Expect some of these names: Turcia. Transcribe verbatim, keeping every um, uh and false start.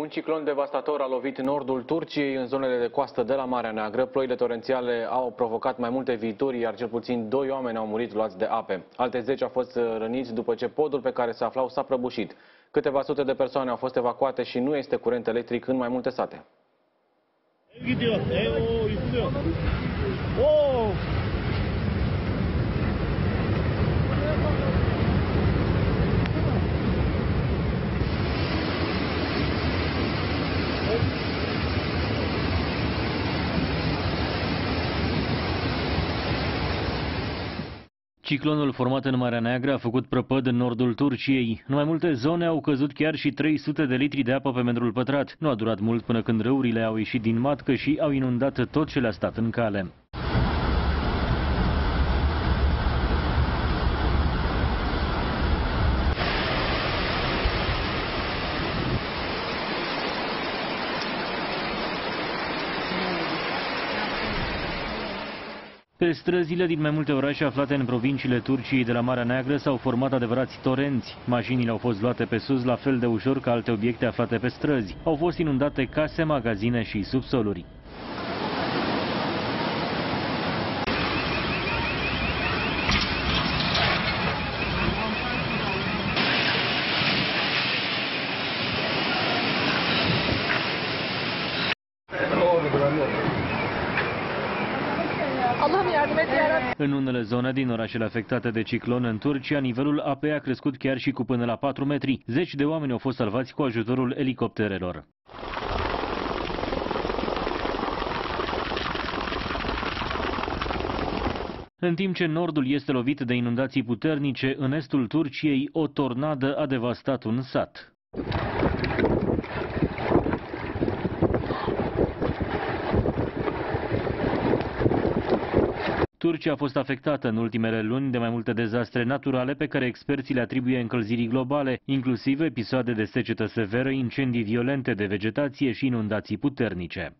Un ciclon devastator a lovit nordul Turciei, în zonele de coastă de la Marea Neagră. Ploile torențiale au provocat mai multe viituri, iar cel puțin doi oameni au murit luați de ape. Alte zece au fost răniți după ce podul pe care se aflau s-a prăbușit. Câteva sute de persoane au fost evacuate și nu este curent electric în mai multe sate. Ciclonul format în Marea Neagră a făcut prăpăd în nordul Turciei. În mai multe zone au căzut chiar și trei sute de litri de apă pe metrul pătrat. Nu a durat mult până când râurile au ieșit din matcă și au inundat tot ce le-a stat în cale. Pe străzile din mai multe orașe aflate în provinciile Turciei de la Marea Neagră s-au format adevărați torenți. Mașinile au fost luate pe sus la fel de ușor ca alte obiecte aflate pe străzi. Au fost inundate case, magazine și subsoluri. În unele zone din orașele afectate de ciclon în Turcia, nivelul apei a crescut chiar și cu până la patru metri. Zeci de oameni au fost salvați cu ajutorul elicopterelor. În timp ce nordul este lovit de inundații puternice, în estul Turciei o tornadă a devastat un sat. Turcia a fost afectată în ultimele luni de mai multe dezastre naturale pe care experții le atribuie încălzirii globale, inclusiv episoade de secetă severă, incendii violente de vegetație și inundații puternice.